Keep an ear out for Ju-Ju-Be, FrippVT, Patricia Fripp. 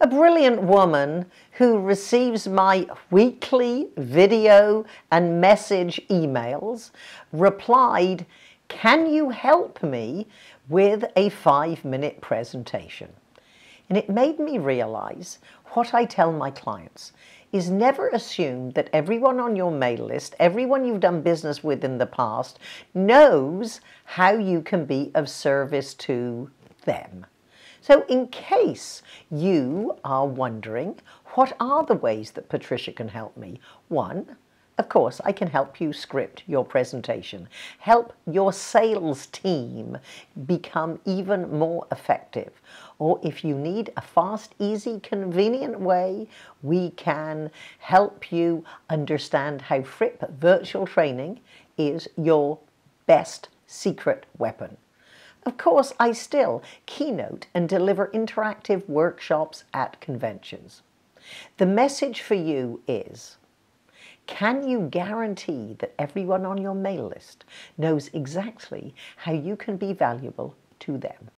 a brilliant woman who receives my weekly video and message emails, replied, "Can you help me with a 5-minute presentation?" And it made me realize what I tell my clients is never assume that everyone on your mail list, everyone you've done business with in the past, knows how you can be of service to them. So in case you are wondering, what are the ways that Patricia can help me? One, of course, I can help you script your presentation, help your sales team become even more effective. Or if you need a fast, easy, convenient way, we can help you understand how Fripp virtual training is your best secret weapon. Of course, I still keynote and deliver interactive workshops at conventions. The message for you is, can you guarantee that everyone on your mail list knows exactly how you can be valuable to them?